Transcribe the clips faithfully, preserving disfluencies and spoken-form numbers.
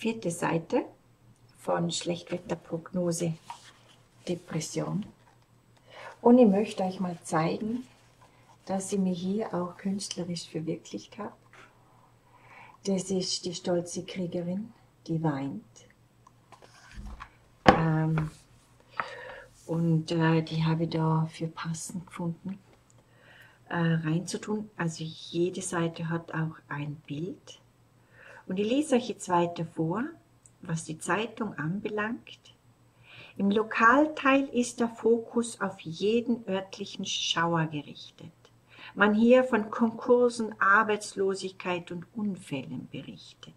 Vierte Seite von Schlechtwetterprognose Depression. Und ich möchte euch mal zeigen, dass ich mich hier auch künstlerisch verwirklicht habe. Das ist die stolze Kriegerin, die weint. Ähm, und äh, die habe ich da für passend gefunden, äh, reinzutun. Also jede Seite hat auch ein Bild. Und ich lese euch jetzt weiter vor, was die Zeitung anbelangt. Im Lokalteil ist der Fokus auf jeden örtlichen Schauer gerichtet. Man hier von Konkursen, Arbeitslosigkeit und Unfällen berichtet.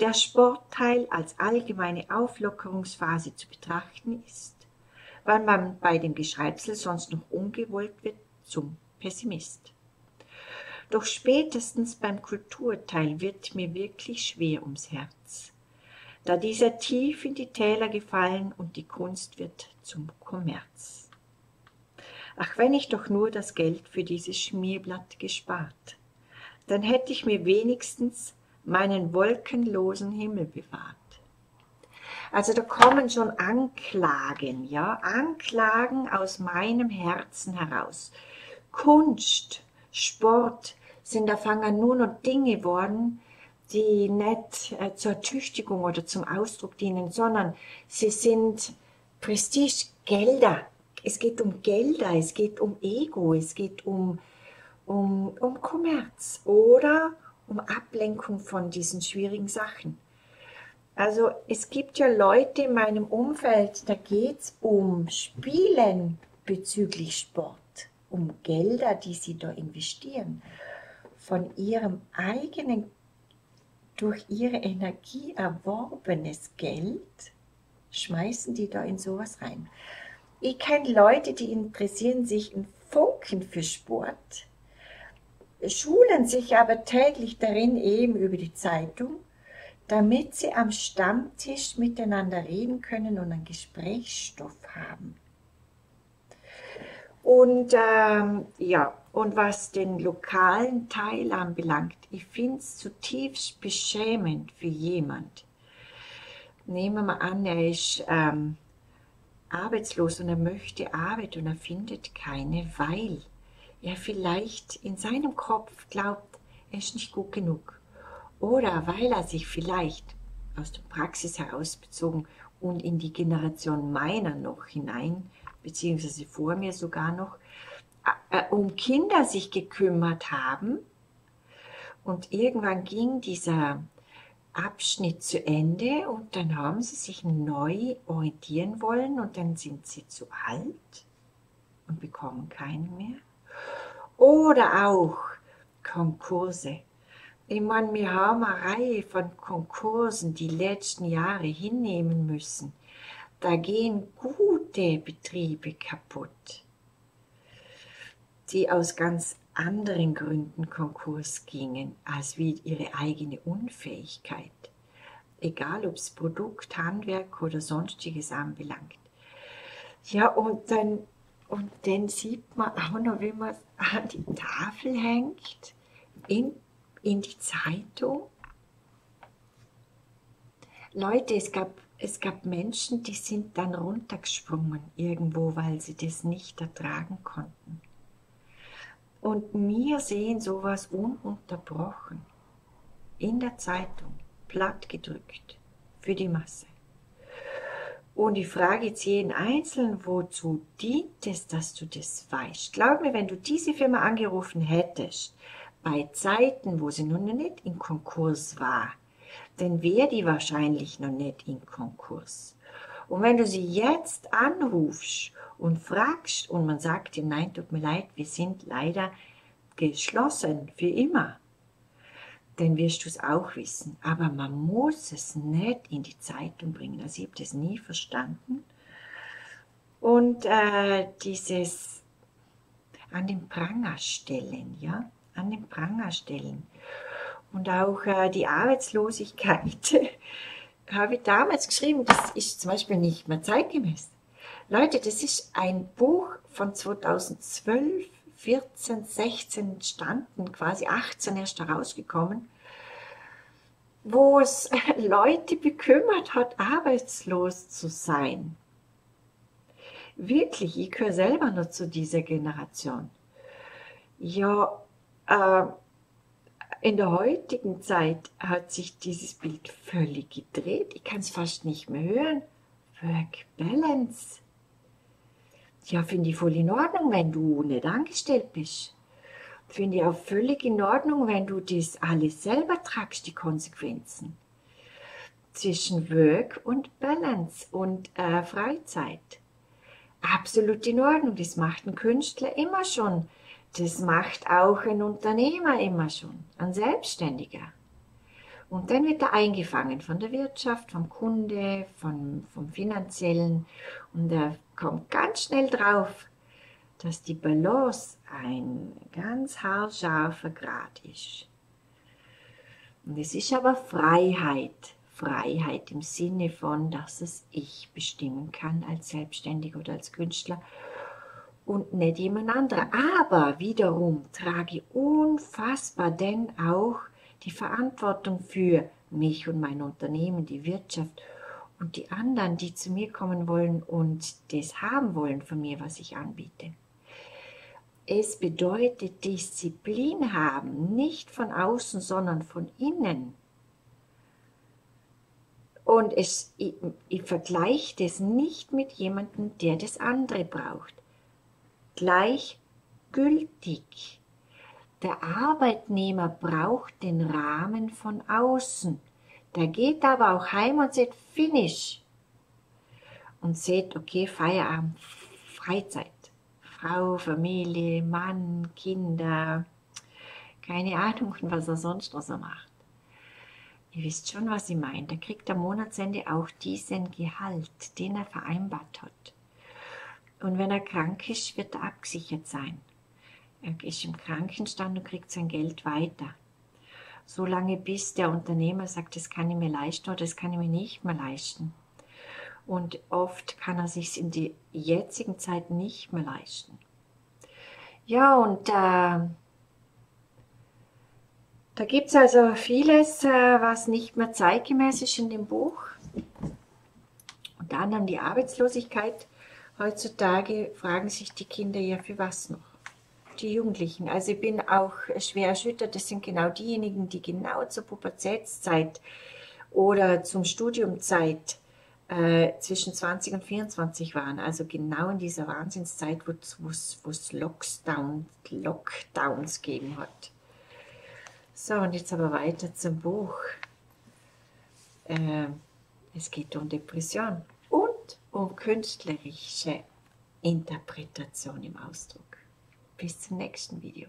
Der Sportteil als allgemeine Auflockerungsphase zu betrachten ist, weil man bei dem Geschreibsel sonst noch ungewollt wird zum Pessimist. Doch spätestens beim Kulturteil wird mir wirklich schwer ums Herz, da dieser tief in die Täler gefallen und die Kunst wird zum Kommerz. Ach, wenn ich doch nur das Geld für dieses Schmierblatt gespart, dann hätte ich mir wenigstens meinen wolkenlosen Himmel bewahrt. Also da kommen schon Anklagen, ja, Anklagen aus meinem Herzen heraus. Kunst, Sport sind auf einmal nur noch Dinge geworden, die nicht äh, zur Tüchtigung oder zum Ausdruck dienen, sondern sie sind Prestigegelder. Es geht um Gelder, es geht um Ego, es geht um, um, um Kommerz oder um Ablenkung von diesen schwierigen Sachen. Also es gibt ja Leute in meinem Umfeld, da geht es um Spielen bezüglich Sport, um Gelder, die sie da investieren, von ihrem eigenen, durch ihre Energie erworbenes Geld, schmeißen die da in sowas rein. Ich kenne Leute, die interessieren sich in Funken für Sport, schulen sich aber täglich darin eben über die Zeitung, damit sie am Stammtisch miteinander reden können und einen Gesprächsstoff haben. Und ähm, ja, und was den lokalen Teil anbelangt, ich finde es zutiefst beschämend für jemand. Nehmen wir mal an, er ist ähm, arbeitslos und er möchte Arbeit und er findet keine, weil er vielleicht in seinem Kopf glaubt, er ist nicht gut genug. Oder weil er sich vielleicht aus der Praxis herausbezogen und in die Generation meiner noch hinein, beziehungsweise vor mir sogar noch, äh, um Kinder sich gekümmert haben. Und irgendwann ging dieser Abschnitt zu Ende und dann haben sie sich neu orientieren wollen und dann sind sie zu alt und bekommen keinen mehr. Oder auch Konkurse. Ich meine, wir haben eine Reihe von Konkursen, die letzten Jahre hinnehmen müssen. Da gehen gute Betriebe kaputt, die aus ganz anderen Gründen Konkurs gingen, als wie ihre eigene Unfähigkeit. Egal, ob es Produkt, Handwerk oder Sonstiges anbelangt. Ja, und dann, und dann sieht man auch noch, wenn man an die Tafel hängt, in, in die Zeitung. Leute, es gab Es gab Menschen, die sind dann runtergesprungen irgendwo, weil sie das nicht ertragen konnten. Und wir sehen sowas ununterbrochen, in der Zeitung, plattgedrückt, für die Masse. Und ich frage jetzt jeden Einzelnen, wozu dient es, dass du das weißt? Glaub mir, wenn du diese Firma angerufen hättest, bei Zeiten, wo sie nun nicht in Konkurs war, dann wäre die wahrscheinlich noch nicht in Konkurs. Und wenn du sie jetzt anrufst und fragst und man sagt dir, nein, tut mir leid, wir sind leider geschlossen für immer, dann wirst du es auch wissen. Aber man muss es nicht in die Zeitung bringen. Also ich habe das nie verstanden. Und äh, dieses an den Pranger stellen, ja, an den Pranger stellen. Und auch äh, die Arbeitslosigkeit habe ich damals geschrieben, das ist zum Beispiel nicht mehr zeitgemäß. Leute, das ist ein Buch von zweitausendzwölf, vierzehn, sechzehn entstanden, quasi achtzehn erst herausgekommen. wo es Leute bekümmert hat, arbeitslos zu sein. Wirklich, ich gehöre selber nur zu dieser Generation. Ja, äh, in der heutigen Zeit hat sich dieses Bild völlig gedreht. Ich kann es fast nicht mehr hören. Work Balance. Ja, finde ich voll in Ordnung, wenn du nicht angestellt bist. Finde ich auch völlig in Ordnung, wenn du das alles selber tragst, die Konsequenzen. Zwischen Work und Balance und äh, Freizeit. Absolut in Ordnung, das macht ein Künstler immer schon. Das macht auch ein Unternehmer immer schon, ein Selbstständiger. Und dann wird er eingefangen von der Wirtschaft, vom Kunde, vom, vom Finanziellen. Und er kommt ganz schnell drauf, dass die Balance ein ganz haarscharfer Grad ist. Und es ist aber Freiheit. Freiheit im Sinne von, dass es ich bestimmen kann als Selbstständiger oder als Künstler und nicht jemand anderer. Aber wiederum trage ich unfassbar denn auch die Verantwortung für mich und mein Unternehmen, die Wirtschaft und die anderen, die zu mir kommen wollen und das haben wollen von mir, was ich anbiete. Es bedeutet Disziplin haben, nicht von außen, sondern von innen. Und es, ich, ich vergleiche das nicht mit jemandem, der das andere braucht. Gleichgültig. Der Arbeitnehmer braucht den Rahmen von außen. Der geht aber auch heim und sagt, finish. Und sagt, okay, Feierabend, Freizeit. Frau, Familie, Mann, Kinder, keine Ahnung, was er sonst noch so macht. Ihr wisst schon, was ich meine. Da kriegt am Monatsende auch diesen Gehalt, den er vereinbart hat. Und wenn er krank ist, wird er abgesichert sein. Er ist im Krankenstand und kriegt sein Geld weiter. Solange bis der Unternehmer sagt, das kann ich mir leisten oder das kann ich mir nicht mehr leisten. Und oft kann er sich in der jetzigen Zeit nicht mehr leisten. Ja, und äh, da gibt es also vieles, äh, was nicht mehr zeitgemäß ist in dem Buch. Unter anderem die Arbeitslosigkeit. Heutzutage fragen sich die Kinder ja, für was noch? Die Jugendlichen. Also ich bin auch schwer erschüttert. Das sind genau diejenigen, die genau zur Pubertätszeit oder zum Studiumzeit äh, zwischen zwanzig und vierundzwanzig waren. Also genau in dieser Wahnsinnszeit, wo es Lockdown, Lockdowns gegeben hat. So, und jetzt aber weiter zum Buch. Äh, es geht um Depression und um künstlerische Interpretation im Ausdruck. Bis zum nächsten Video.